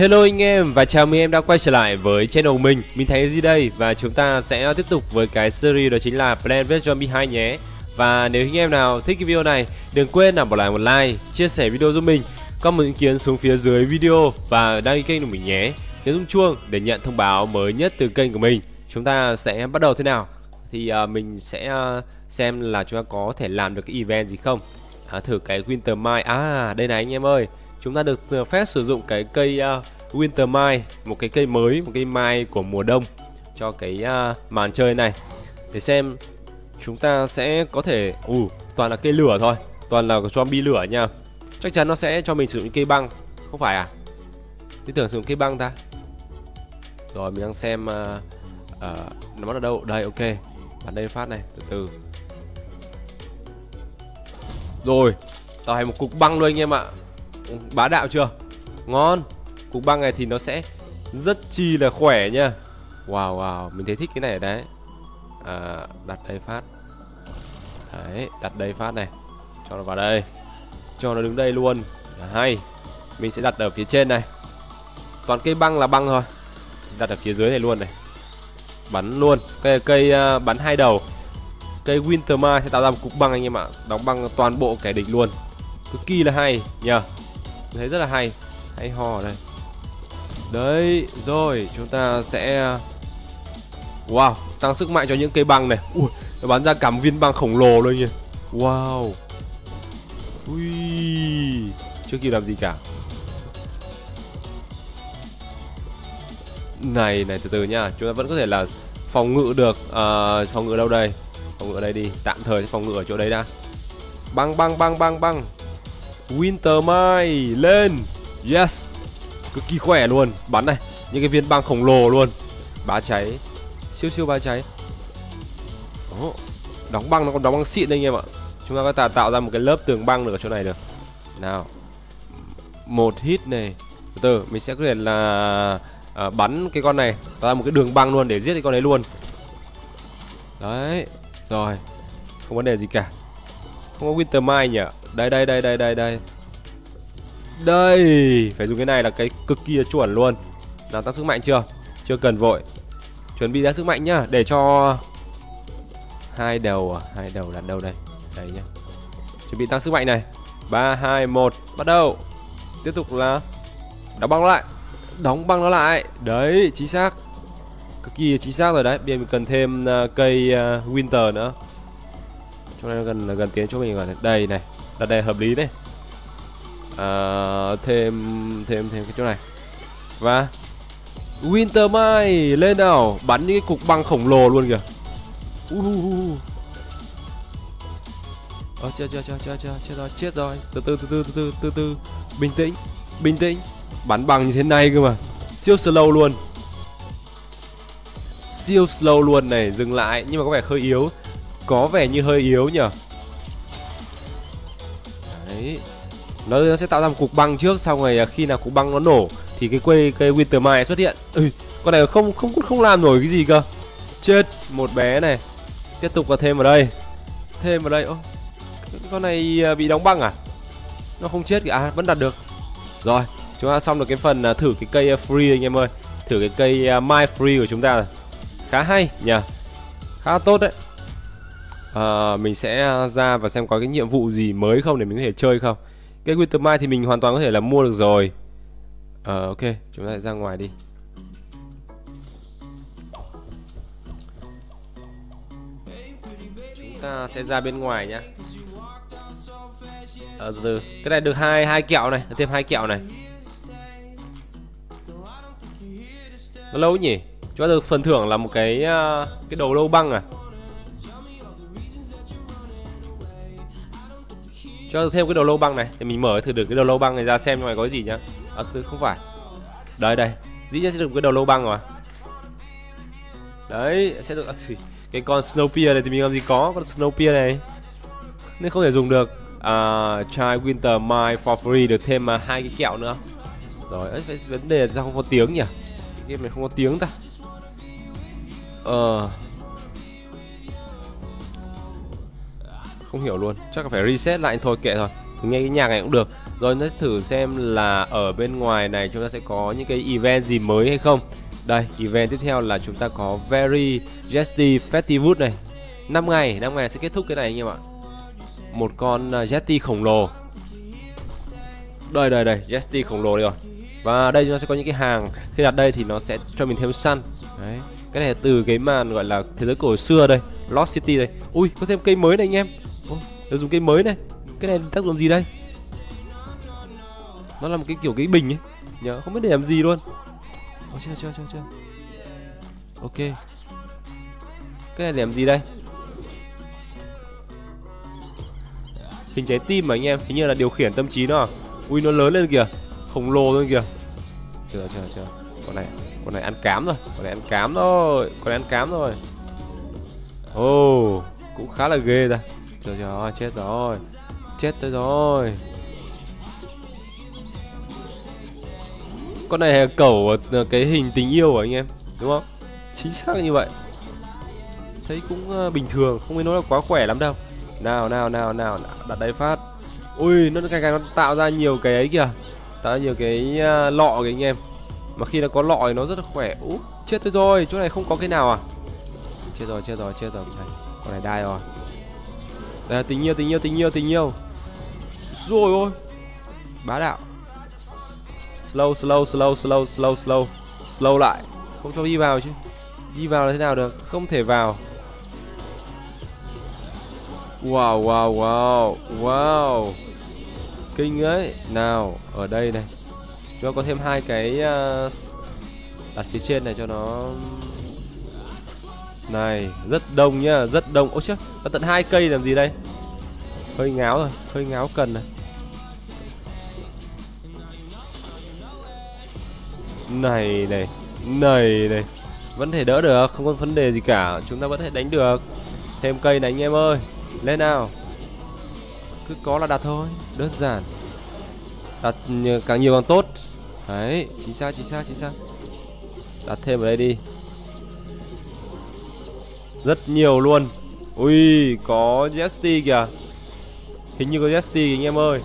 Hello anh em và chào mừng em đã quay trở lại với channel của mình Thành gì đây, và chúng ta sẽ tiếp tục với cái series đó chính là Plants Vs Zombies 2 nhé. Và nếu anh em nào thích cái video này, đừng quên là bỏ lại một like, chia sẻ video giúp mình, comment ý kiến xuống phía dưới video và đăng ký kênh của mình nhé. Nhấn rung chuông để nhận thông báo mới nhất từ kênh của mình. Chúng ta sẽ bắt đầu thế nào? Thì mình sẽ xem là chúng ta có thể làm được cái event gì không. Thử cái Wintermine. Đây này anh em ơi, chúng ta được phép sử dụng cái cây Wintermine, một cái cây mới, một cây mai của mùa đông cho cái màn chơi này. Để xem chúng ta sẽ có thể toàn là cây lửa thôi, toàn là zombie lửa nha. Chắc chắn nó sẽ cho mình sử dụng cây băng, không phải à? Tôi tưởng sử dụng cây băng ta. Rồi mình đang xem nó bắt ở đâu. Đây, ok. Bắn đây phát này, từ từ. Rồi, tao hay một cục băng luôn anh em ạ. Bá đạo chưa? Ngon. Cục băng này thì nó sẽ rất chi là khỏe nha. Wow wow, mình thấy thích cái này ở đấy. Đặt đây phát. Đấy, đặt đây phát này. Cho nó vào đây. Cho nó đứng đây luôn là hay. Mình sẽ đặt ở phía trên này. Toàn cây băng là băng thôi. Đặt ở phía dưới này luôn này. Bắn luôn. Cây bắn hai đầu. Cây Wintermine sẽ tạo ra một cục băng anh em ạ. Đóng băng toàn bộ kẻ địch luôn. Cực kỳ là hay nhờ. Mình thấy rất là hay. Hay ho đây. Đấy, rồi chúng ta sẽ wow, tăng sức mạnh cho những cây băng này. Ui, nó bắn ra cả một viên băng khổng lồ luôn nhỉ. Wow. Ui, chưa kịp làm gì cả. Này, này, từ từ nha. Chúng ta vẫn có thể là phòng ngự được. Phòng ngự đâu đây? Phòng ngự ở đây đi. Tạm thời phòng ngự ở chỗ đấy đã. Băng, băng, băng, băng, băng. Wintermine lên. Yes. Cực kỳ khỏe luôn. Bắn này. Những cái viên băng khổng lồ luôn. Bá cháy. Siêu siêu bá cháy. Đóng băng, nó còn đóng băng xịn đây anh em ạ. Chúng ta có thể tạo ra một cái lớp tường băng được ở chỗ này được. Nào. Một hit này. Từ từ. Mình sẽ có thể là bắn cái con này. Tạo ra một cái đường băng luôn để giết cái con đấy luôn. Đấy. Rồi. Không vấn đề gì cả. Không có Wintermine nhỉ. Đây đây đây đây đây đây. Đây, phải dùng cái này là cái cực kỳ là chuẩn luôn. Nào, tăng sức mạnh chưa? Chưa cần vội. Chuẩn bị ra sức mạnh nhá, để cho hai đầu à? Hai đầu là đâu đây? Đây nhá. Chuẩn bị tăng sức mạnh này. 3 2 1, bắt đầu. Tiếp tục là đóng băng nó lại. Đóng băng nó lại. Đấy, chính xác. Cực kỳ chính xác rồi đấy. Bây giờ mình cần thêm cây Winter nữa. Chỗ này nó gần tiến chỗ mình rồi. Đây này, là đây hợp lý đấy. Thêm cái chỗ này. Và Wintermine lên nào. Bắn những cái cục băng khổng lồ luôn kìa. Chết rồi. Từ từ. Bình tĩnh. Bắn bằng như thế này cơ mà. Siêu slow luôn này. Dừng lại. Nhưng mà có vẻ hơi yếu. Có vẻ như hơi yếu nhỉ. Đấy. Nó sẽ tạo ra một cục băng trước, sau này khi nào cục băng nó nổ thì cây Wintermine xuất hiện. Con này không làm nổi cái gì cơ. Chết một bé này. Tiếp tục là thêm vào đây. Con này bị đóng băng à? Nó không chết kìa. Vẫn đặt được. Rồi, chúng ta xong được cái phần thử cái cây free anh em ơi. Thử cái cây Mine free của chúng ta. Khá hay nhỉ. Khá tốt đấy. Mình sẽ ra và xem có cái nhiệm vụ gì mới không để mình có thể chơi không. Cái Wintermine thì mình hoàn toàn có thể là mua được rồi. Ok, chúng ta ra ngoài đi. Chúng ta sẽ ra bên ngoài nhá. Từ từ. Cái này được hai kẹo này, thêm hai kẹo này. Nó lâu nhỉ? Chúng ta được phần thưởng là một cái đầu lâu băng à? Cho thêm cái đầu lâu băng này thì mình mở thử được cái đầu lâu băng này ra xem ngoài có cái gì nhá. Không phải. Đây. Dĩ nhiên sẽ được một cái đầu lâu băng rồi. Đấy, sẽ được cái con Snowpear này thì mình làm gì có con Snowpear này. Nên không thể dùng được. Try Wintermine for free, được thêm hai cái kẹo nữa. Rồi, vấn đề là sao không có tiếng nhỉ? Cái game này không có tiếng ta. Không hiểu luôn, chắc là phải reset lại thôi, kệ rồi. Nghe cái nhạc này cũng được. Rồi nó thử xem là ở bên ngoài này chúng ta sẽ có những cái event gì mới hay không. Đây, event tiếp theo là chúng ta có Very Jetty Festival này. 5 ngày sẽ kết thúc cái này anh em ạ. Một con Jetty khổng lồ. Đây, Jetty khổng lồ đây rồi. Và đây chúng ta sẽ có những cái hàng. Khi đặt đây thì nó sẽ cho mình thêm săn. Đấy, cái này từ cái màn gọi là thế giới cổ xưa đây, Lost City đây. Ui, có thêm cây mới này anh em. Tôi dùng cây mới này. Cái này tác dụng gì đây? Nó là một cái kiểu cái bình ấy nhớ, không biết để làm gì luôn. Chưa. Ok. Cái này để làm gì đây? Hình trái tim mà anh em, hình như là điều khiển tâm trí nó. Ui, nó lớn lên kìa, khổng lồ lên kìa. Chưa. Con này ăn cám rồi. Con này ăn cám rồi. Ồ, cũng khá là ghê ra. Trời ơi, chết rồi. Con này là cẩu cái hình tình yêu của anh em, đúng không? Chính xác như vậy. Thấy cũng bình thường, không nên nói là quá khỏe lắm đâu. Nào, đặt đây phát. Ui, nó càng nó tạo ra nhiều cái ấy kìa. Tạo ra nhiều cái lọ kìa anh em. Mà khi nó có lọ thì nó rất là khỏe. Ú, chết rồi, chỗ này không có cái nào à? Chết rồi. Con này đai rồi. Đây, tình yêu. Rồi ôi. Bá đạo. Slow lại. Không cho đi vào chứ. Đi vào là thế nào được? Không thể vào. Wow. Kinh ấy. Nào, ở đây này. Chúng ta có thêm hai cái đặt phía trên này cho nó. Này, rất đông nhá, rất đông. Ôi chết, có tận 2 cây làm gì đây? Hơi ngáo cần này. Này. Vẫn thể đỡ được, không có vấn đề gì cả. Chúng ta vẫn thể đánh được. Thêm cây này anh em ơi. Lên nào. Cứ có là đặt thôi, đơn giản. Đặt càng nhiều càng tốt. Đấy, chính xác. Đặt thêm ở đây đi. Rất nhiều luôn. Ui, có Jesty kìa. Hình như có Jesty anh em ơi.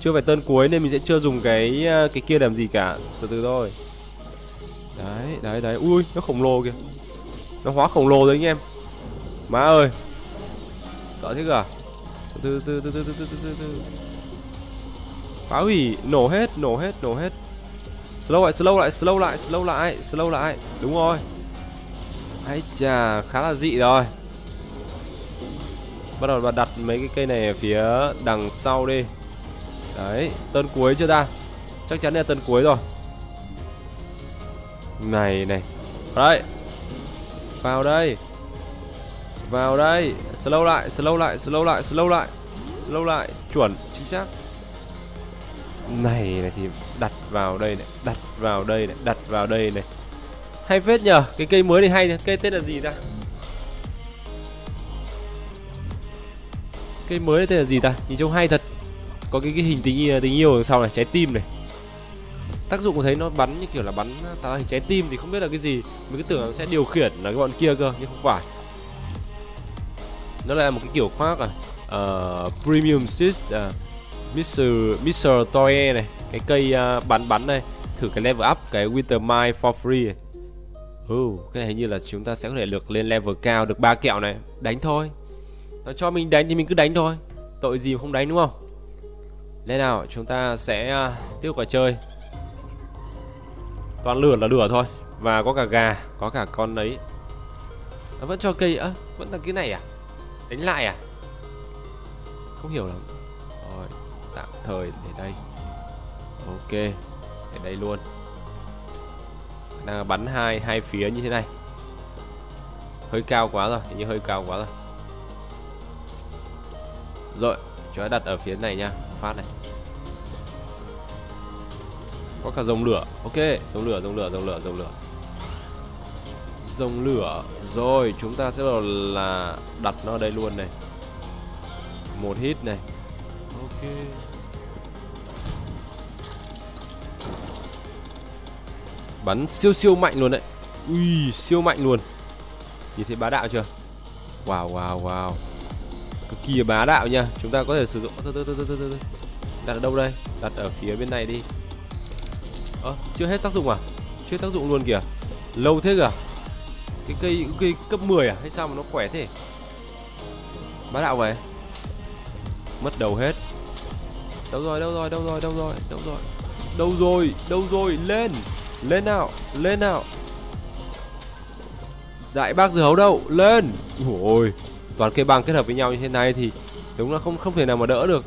Chưa phải tên cuối nên mình sẽ chưa dùng cái kia làm gì cả. Từ thôi. Đấy. Ui, nó khổng lồ kìa. Nó hóa khổng lồ rồi anh em. Má ơi. Sợ thế kìa. Từ. Phá hủy, nổ hết. Slow lại. Đúng rồi. Ấy chà, khá là dị rồi. Bắt đầu bạn đặt mấy cái cây này ở phía đằng sau đi. Đấy, tên cuối chưa ta? Chắc chắn là tên cuối rồi. Này. Đấy. Vào đây. Slow lại. Chuẩn, chính xác. Này thì đặt vào đây này. Hay phết nhờ, cái cây mới này hay. Cây tên là gì ta? Cây mới tên là gì ta? Nhìn trông hay thật. Có cái hình tình yêu đằng sau này, trái tim này. Tác dụng của thấy nó bắn như kiểu là bắn tạo hình trái tim thì không biết là cái gì. Mình cứ tưởng nó sẽ điều khiển là cái bọn kia cơ, nhưng không phải. Nó là một cái kiểu khoác à. Premium Sys Mr. Toy này. Cái cây bắn này. Thử cái level up, cái Wintermine for free này. Cái này hình như là chúng ta sẽ có thể được lên level cao, được 3 kẹo này. Đánh thôi. Nó cho mình đánh thì mình cứ đánh thôi. Tội gì mà không đánh đúng không? Lên nào, chúng ta sẽ tiếp tục chơi. Toàn lửa là lửa thôi. Và có cả gà, có cả con đấy. Nó vẫn cho cây á, vẫn là cái này à? Đánh lại à? Không hiểu lắm. Rồi, tạm thời để đây. Ok, để đây luôn. Đang bắn hai phía như thế này. Hơi cao quá rồi. Rồi, chúng ta đặt ở phía này nha, phát này. Có cả dòng lửa. Ok, dòng lửa. Rồi, chúng ta sẽ là đặt nó ở đây luôn này. Một hit này. Ok. Bắn siêu mạnh luôn đấy. Ui, siêu mạnh luôn. Nhìn thấy bá đạo chưa? Wow. Cực kỳ bá đạo nha. Chúng ta có thể sử dụng. Đặt ở đâu đây? Đặt ở phía bên này đi. Ơ, chưa hết tác dụng à? Chưa hết tác dụng luôn kìa. Lâu thế kìa. Cái cây cấp 10 à? Hay sao mà nó khỏe thế? Bá đạo vậy. Mất đầu hết. Đâu rồi, lên nào, đại bác dưa hấu đâu, lên. Ôi, toàn cây băng kết hợp với nhau như thế này thì đúng là không thể nào mà đỡ được,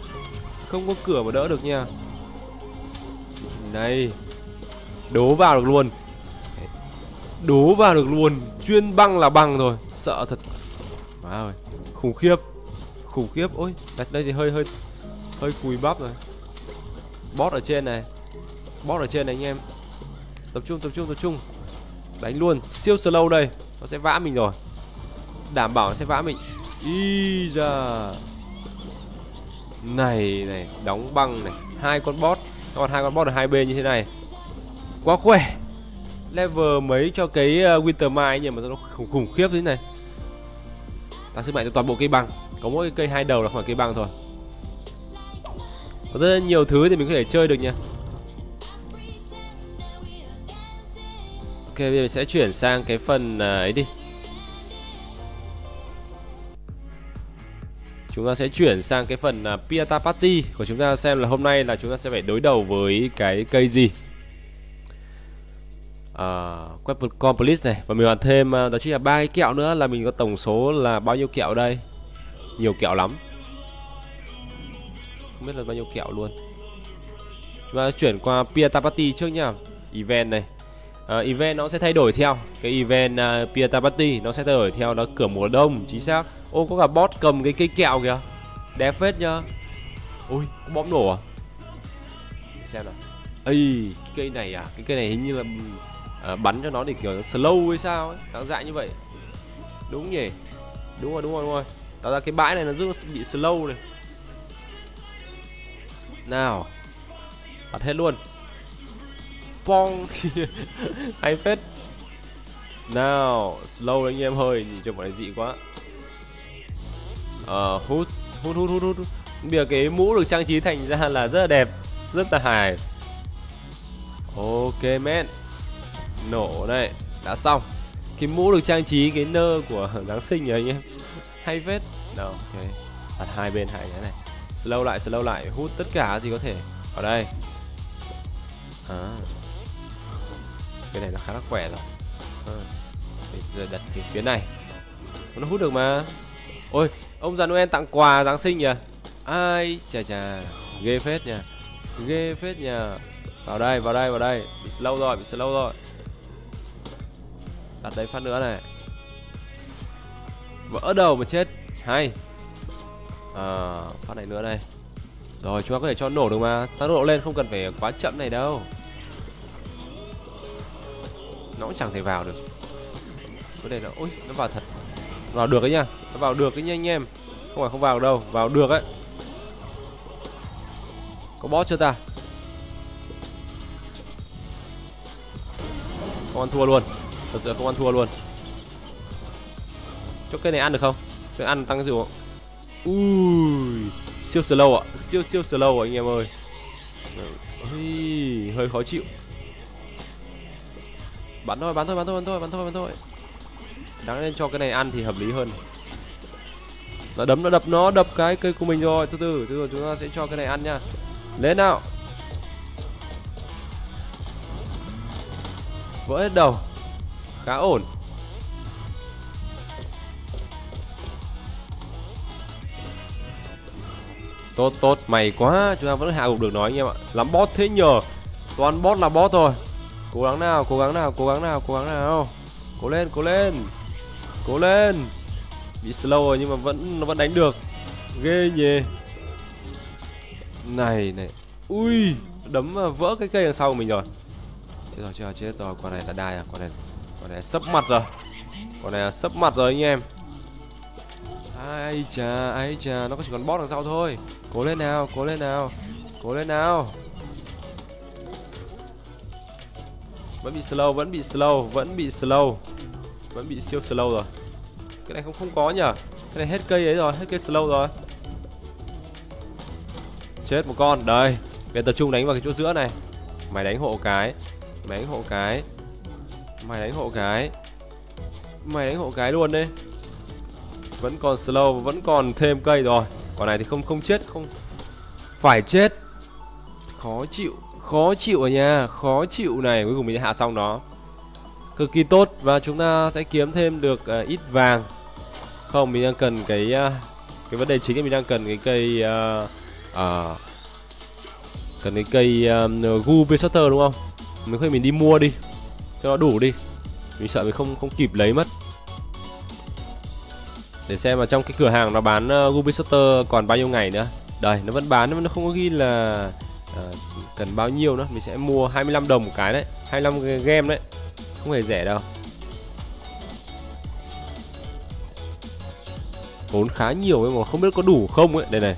không có cửa mà đỡ được nha. Này, đố vào được luôn, chuyên băng là băng rồi, sợ thật. Má ơi, khủng khiếp, ôi, đặt đây thì hơi cùi bắp rồi. Boss ở trên này, anh em. Tập trung, đánh luôn. Siêu slow đây, nó sẽ vã mình rồi, đảm bảo nó sẽ vã mình. Ý da, này này, đóng băng này. Hai con boss, ở hai bên như thế này quá khỏe. Level mấy cho cái Wintermine nhỉ, mà nó khủng khiếp thế này. Ta sức mạnh cho toàn bộ cây băng, có mỗi cây hai đầu là khỏi cây băng thôi. Có rất nhiều thứ thì mình có thể chơi được nha. Ok, bây giờ mình sẽ chuyển sang cái phần ấy đi. Chúng ta sẽ chuyển sang cái phần Piñata Party của chúng ta, xem là hôm nay là chúng ta sẽ phải đối đầu với cái cây gì. Quest complete này, và mình hoàn thêm đó chính là 3 cái kẹo nữa, là mình có tổng số là bao nhiêu kẹo đây? Nhiều kẹo lắm. Không biết là bao nhiêu kẹo luôn. Chúng ta chuyển qua Piñata Party trước nha. Event này, event nó sẽ thay đổi theo cái event Piñata Party, nó sẽ thay đổi theo đó, cửa mùa đông chính xác. Ô, có cả boss cầm cái cây kẹo kìa, đẹp phết nhá. Ôi, có bom nổ à? Để xem nào. Ây, cây này à, cái cây này hình như là bắn cho nó để kiểu slow hay sao ấy, đáng dại như vậy. Đúng nhỉ, đúng rồi. Tạo ra cái bãi này nó rất bị slow này. Nào, bật hết luôn. Pong. Hay phết. Nào, slow đấy anh em, hơi nhìn cho phải dị quá. Hút. Bây giờ cái mũ được trang trí thành ra là rất là đẹp, rất là hài. Ok men. Nổ đây, đã xong. Cái mũ được trang trí cái nơ của Giáng sinh rồi anh em. Hay phết. Nào, ok. Đặt hai bên hai cái này. Slow lại, hút tất cả gì có thể. Ở đây cái này nó khá là khỏe rồi. Bây giờ đặt cái phía này, nó hút được mà. Ôi, ông già Noel tặng quà Giáng sinh nhỉ. Ai, chà chà, ghê phết nhỉ. Vào đây, bị slow rồi, đặt đấy phát nữa này. Vỡ đầu mà chết. Hay. Phát này nữa đây. Rồi, chúng ta có thể cho nổ được mà. Tốc độ lên không cần phải quá chậm này đâu. Nó cũng chẳng thể vào được. Vấn đề là, ôi, nó vào thật. Vào được đấy nha, nó vào được đấy nha anh em. Không phải không vào đâu, vào được đấy. Có boss chưa ta? Không ăn thua luôn. Thật sự không ăn thua luôn. Cho cái này ăn được không? Cho ăn tăng cái gì không? Ui, siêu slow ạ, siêu slow ạ anh em ơi. Ui, hơi khó chịu. Bắn thôi, bắn thôi. Đáng nên cho cái này ăn thì hợp lý hơn. Nó đấm, nó đập cái cây của mình rồi. Từ từ chúng ta sẽ cho cái này ăn nha. Lên nào. Vỡ hết đầu. Khá ổn. Tốt, mày quá. Chúng ta vẫn hạ gục được nó anh em ạ. Lắm boss thế nhờ. Toàn boss là boss thôi. Cố gắng nào, cố gắng nào. Cố lên. Bị slow rồi nhưng mà nó vẫn đánh được. Ghê nhỉ. Này. Ui, đấm vỡ cái cây đằng sau của mình rồi. Chết rồi. Con này là đai à, con này sấp mặt rồi. Anh em. Ai chà, nó có chỉ còn boss đằng sau thôi. Cố lên nào. Vẫn bị siêu slow rồi. Cái này không có nhỉ. Cái này hết cây ấy rồi, hết cây slow rồi. Chết một con. Đây, bây giờ tập trung đánh vào cái chỗ giữa này. Mày đánh hộ cái. Mày đánh hộ cái. Mày đánh hộ cái. Mày đánh hộ cái luôn đi. Vẫn còn slow, vẫn còn thêm cây rồi. Con này thì không chết, không phải chết. Khó chịu ở nhà, khó chịu này. Cuối cùng mình đã hạ xong nó. Cực kỳ tốt và chúng ta sẽ kiếm thêm được ít vàng. Không, mình đang cần cái vấn đề chính là mình đang cần cái cây cần cái cây gu pesutter đúng không? Mình có thể mình đi mua đi cho nó đủ đi. Mình sợ mình không kịp lấy mất. Để xem mà trong cái cửa hàng nó bán gu pesutter còn bao nhiêu ngày nữa. Đây, nó vẫn bán nhưng nó không có ghi là cần bao nhiêu nữa. Mình sẽ mua 25 đồng một cái đấy, 25 game đấy. Không hề rẻ đâu. Tốn khá nhiều ấy mà không biết có đủ không ấy. Đây này.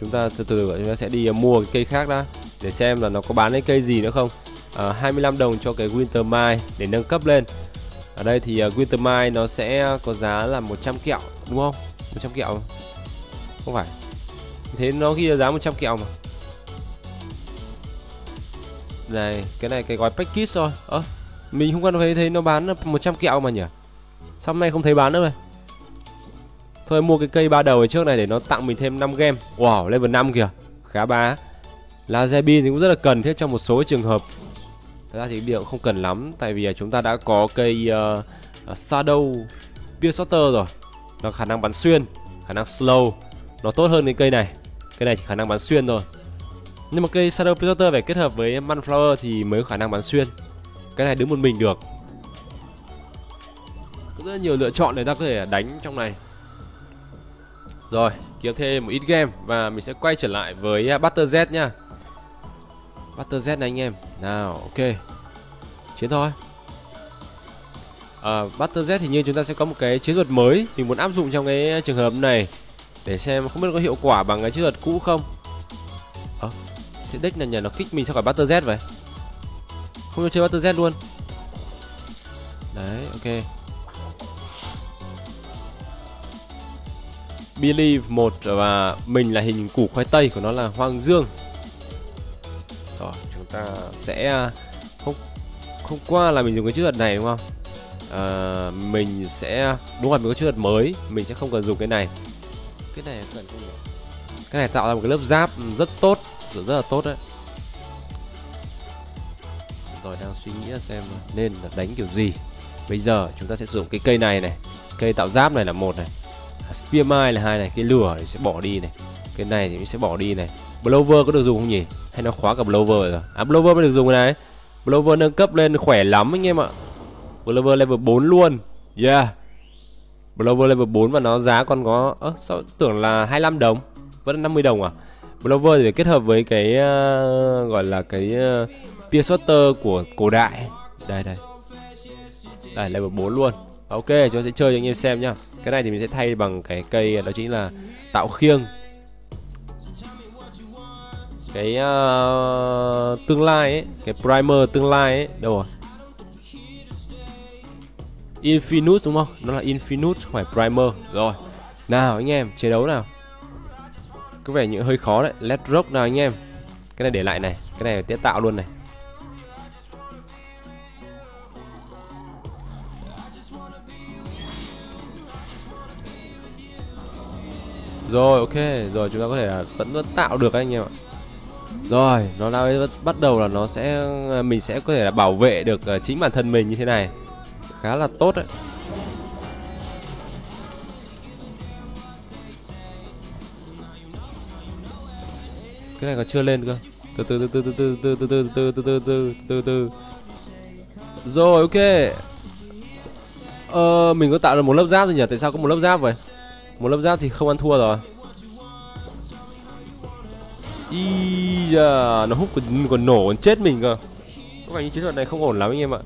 Chúng ta từ từ chúng ta sẽ đi mua cái cây khác đã. Để xem là nó có bán cái cây gì nữa không. 25 đồng cho cái Wintermine để nâng cấp lên. Ở đây thì Wintermine nó sẽ có giá là 100 kẹo đúng không? 100 kẹo. Không phải. Thế nó ghi giá 100 kẹo mà. Này, cái gói package thôi. Mình không có thấy nó bán 100 kẹo mà nhỉ. Sau này không thấy bán nữa rồi. Thôi mua cái cây ba đầu ở trước này để nó tặng mình thêm 5 game. Wow, level 5 kìa. Khá bá. Laser beam thì cũng rất là cần thiết trong một số trường hợp. Thật ra thì điều cũng không cần lắm. Tại vì chúng ta đã có cây Shadow Weaver rồi. Nó khả năng bắn xuyên, khả năng slow. Nó tốt hơn cái cây này. Cây này chỉ khả năng bắn xuyên thôi. Nhưng mà cây Shadow Weaver phải kết hợp với Manflower thì mới có khả năng bắn xuyên. Cái này đứng một mình được. Có rất nhiều lựa chọn để ta có thể đánh trong này. Rồi, kiếm thêm một ít game và mình sẽ quay trở lại với Butter Z nha. Butter Z này anh em. Nào, ok. Chiến thôi. Butter Z thì như chúng ta sẽ có một cái chiến thuật mới mình muốn áp dụng trong cái trường hợp này. Để xem không biết có hiệu quả bằng cái chiến thuật cũ không. Thế deck này nhờ nó kích mình sao phải Butter Z vậy? Không cho chơi Butter Z luôn. Đấy, ok. Billy 1 và mình là hình củ khoai tây, của nó là Hoàng Dương. Rồi, chúng ta sẽ không qua là mình dùng cái chữ thuật này đúng không? Mình sẽ đúng rồi, mình có chữ thuật mới, mình sẽ không cần dùng cái này. Cái này cần không nhỉ? Cái này tạo ra một cái lớp giáp rất tốt, rất là tốt đấy. Rồi đang suy nghĩ xem nên là đánh kiểu gì. Bây giờ chúng ta sẽ sử dụng cái cây này này, cây tạo giáp này là một này. Spear Mine là hai này, cái lửa thì sẽ bỏ đi này. Cái này thì mình sẽ bỏ đi này. Blower có được dùng không nhỉ? Hay nó khóa cả Blower rồi? À, Blower mới được dùng cái này. Blower nâng cấp lên khỏe lắm anh em ạ. Blower level 4 luôn. Yeah. Blower level 4 và nó giá còn có sao tưởng là 25 đồng, vẫn là 50 đồng à? Blower thì phải kết hợp với cái gọi là cái Pier Sorter của cổ đại. Đây đây. Đây level 4 luôn. Ok, chúng ta sẽ chơi cho anh em xem nhá. Cái này thì mình sẽ thay bằng cái cây đó chính là tạo khiêng. Cái tương lai ấy, cái primer tương lai ấy, đâu rồi? Infinite đúng không? Nó là Infinite không phải primer. Rồi. Nào anh em, chiến đấu nào. Có vẻ như hơi khó đấy. Let's rock nào anh em. Cái này để lại này, cái này tiếp tạo luôn này. Rồi ok, rồi chúng ta có thể vẫn tạo được anh em ạ. Rồi, nó đã bắt đầu là nó sẽ mình sẽ có thể là bảo vệ được chính bản thân mình như thế này. Khá là tốt đấy. Cái này còn chưa lên cơ. Từ từ. Rồi ok. Mình có tạo được một lớp giáp rồi nhỉ? Tại sao có một lớp giáp vậy? Một lớp giáp thì không ăn thua rồi. Nó hút còn nổ còn chết mình cơ. Có vẻ như chiến thuật này không ổn lắm anh em ạ.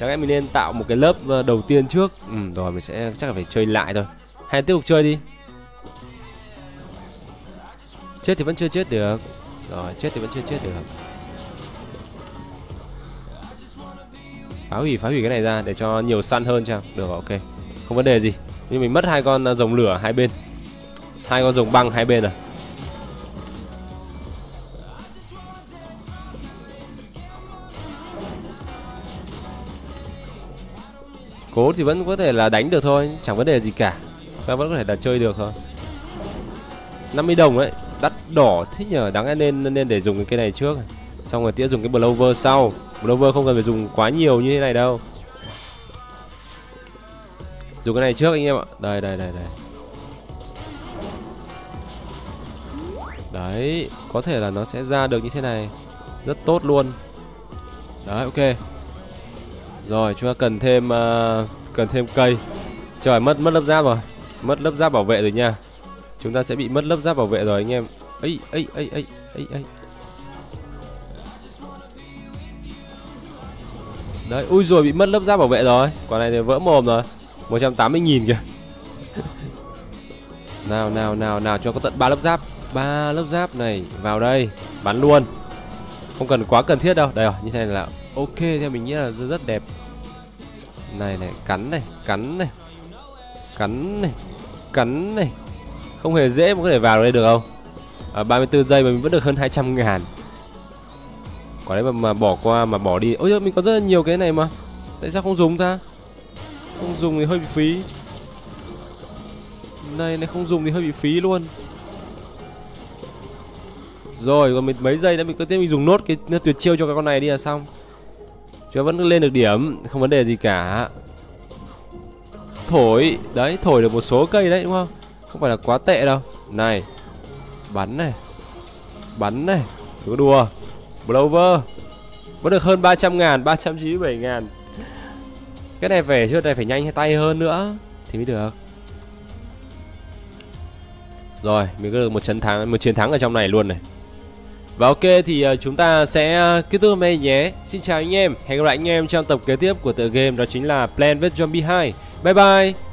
Chắc em mình nên tạo một cái lớp đầu tiên trước. Rồi mình sẽ chắc là phải chơi lại thôi. Hay tiếp tục chơi đi. Chết thì vẫn chưa chết được. Rồi chết thì vẫn chưa chết được. Phá hủy cái này ra để cho nhiều săn hơn chăng. Được rồi, ok. Không vấn đề gì. Nhưng mình mất hai con rồng lửa hai bên. Hai con rồng băng hai bên rồi. Cố thì vẫn có thể là đánh được thôi, chẳng vấn đề gì cả. Các vẫn có thể là chơi được thôi. 50 đồng ấy, đắt đỏ thế nhờ, đáng nên để dùng cái này trước. Xong rồi tía dùng cái Blower sau. Blower không cần phải dùng quá nhiều như thế này đâu. Dùng cái này trước anh em ạ. Đây đây đây đây. Đấy, có thể là nó sẽ ra được như thế này. Rất tốt luôn. Đấy, ok. Rồi, chúng ta cần thêm cây. Trời, mất lớp giáp rồi. Mất lớp giáp bảo vệ rồi nha. Chúng ta sẽ bị mất lớp giáp bảo vệ rồi anh em. Ấy ấy ấy ấy ấy ấy. Đấy, ui rồi bị mất lớp giáp bảo vệ rồi. Quả này thì vỡ mồm rồi. 180.000 kìa. Nào nào nào nào, cho có tận 3 lớp giáp. 3 lớp giáp này vào đây, bắn luôn. Không cần quá cần thiết đâu. Đây rồi, như thế này là ok, theo mình nghĩ là rất đẹp. Này này, cắn này, cắn này. Cắn này, cắn này. Không hề dễ mà có thể vào đây được không? À, 34 giây mà mình vẫn được hơn 200.000. Có đấy mà bỏ qua mà bỏ đi. Ôi giời, mình có rất là nhiều cái này mà. Tại sao không dùng ta? Không dùng thì hơi bị phí. Này này, không dùng thì hơi bị phí luôn. Rồi, còn mấy giây nữa mình có thể mình dùng nốt cái tuyệt chiêu cho cái con này đi là xong. Chúng ta vẫn lên được điểm, không vấn đề gì cả. Thổi, đấy, thổi được một số cây đấy đúng không? Không phải là quá tệ đâu. Này, bắn này. Bắn này, đừng có đùa. Blower vẫn được hơn 300.000, 397.000. Cái này phải trước này phải nhanh tay hơn nữa thì mới được. Rồi, mình có được một chiến thắng ở trong này luôn này. Và ok thì chúng ta sẽ kết thúc hôm nay nhé. Xin chào anh em, hẹn gặp lại anh em trong tập kế tiếp của tựa game đó chính là Plants Vs Zombies 2. Bye bye.